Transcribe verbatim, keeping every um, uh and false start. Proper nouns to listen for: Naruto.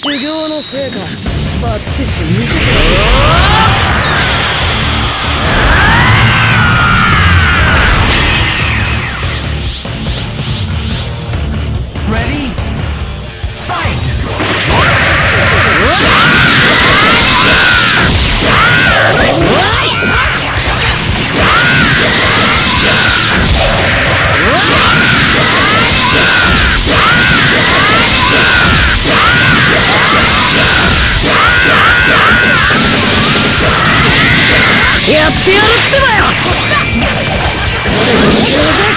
修行の成果バッチシ見せてやる。レディーファイト。やってやるってばよ。